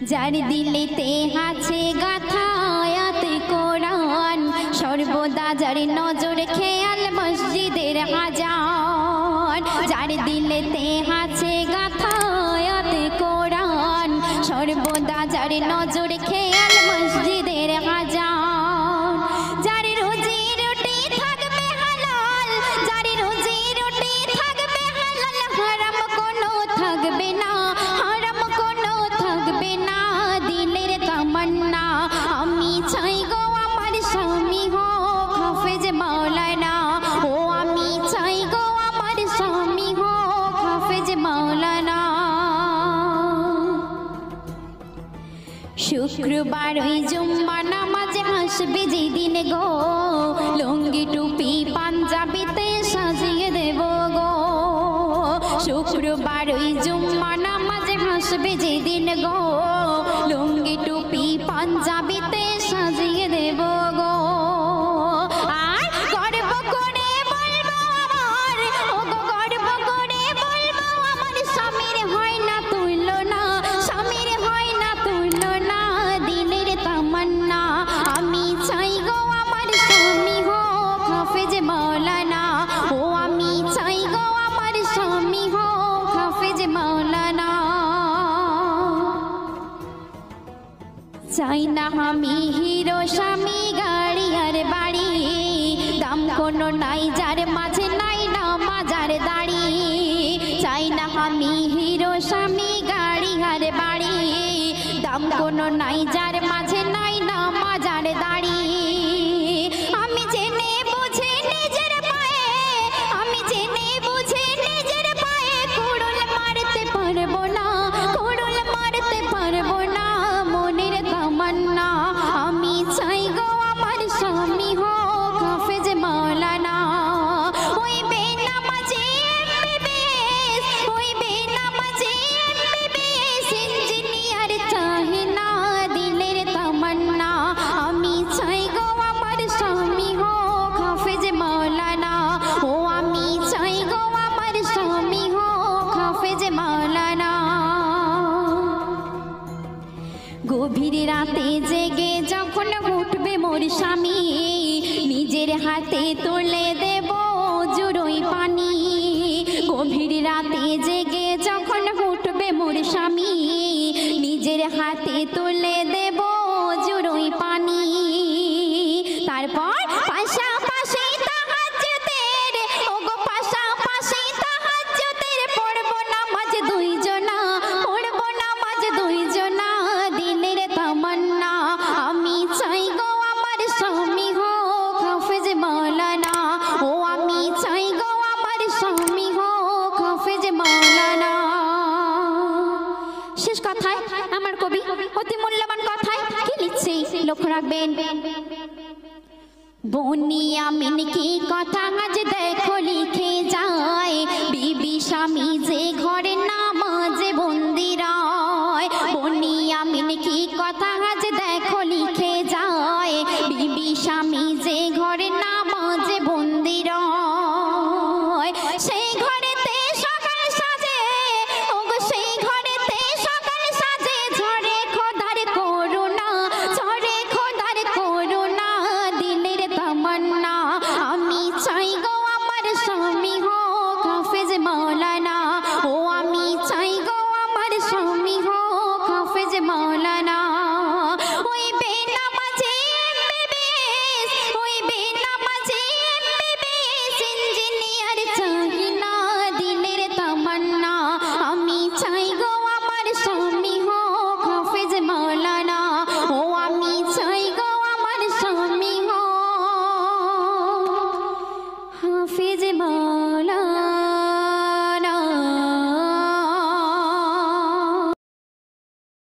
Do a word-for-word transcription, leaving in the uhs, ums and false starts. jar दिलेते आछे गाथा आयाते कुरान सर्वदा जार नजर खेयाल मस्जिदेर आजान जार दिलेते आछे गाथा आयाते कुरान सर्वदा जार नजर खेयाल मस्जिदेर आजान जार रोजी रोटी थाकबे हालाल जार रोजी रोटी थाकबे हालाल हराम कोनो थाकबे ना शुक्रवार जुम्मा नामाज आसबे जेदिन गो लुंगी टुपी पांजाबीते सजिए देव गो शुक्रवार जुम्मा नामाज आसबे जेदिन गो लुंगी टुपी पांजाबीते सजिए देव गो चाइना हमी हिरो स्वामी गाड़ी हर बाड़ी दाम कोनो नाई जार माझे नाई नामा जार दाड़ी चाइना हमी हिरो स्वामी गाड़ी हर बाड़ी दाम कोनो नाई जार माझे नाई नामा जार दाड़ी हमें जेने बुझे नजर पाए हमें जेने बुझे नजर पाए कोड़ल मारते पारबो ना कोड़ल मारते पारबो ना गभीर राते जेगे जखन उठबे मोर स्वामी निजेर हाते तुले देब जुरोई पानी गभीर राते जेगे जखन उठबे मोर स्वामी निजेर हाते तुले देब जुरोई पानी तारपर पाशापाशी ताहाज्जुदेर ओगो पाशापाशी ताहाज्जुदेर पड़बो नामाज दुइजना पड़बो नामाज दुइजना शेष कथा कवि अति मूल्यवान कथा कि लिखछे लक्ष्य रखबेन बनिया मिन की कथा आज देखो लिखे जाए बीबी स्वामी जे घरे नामाजे बंदी रय बनिया मिन की कथा आज देखो लिखे जाए बीबी स्वामी जे घरे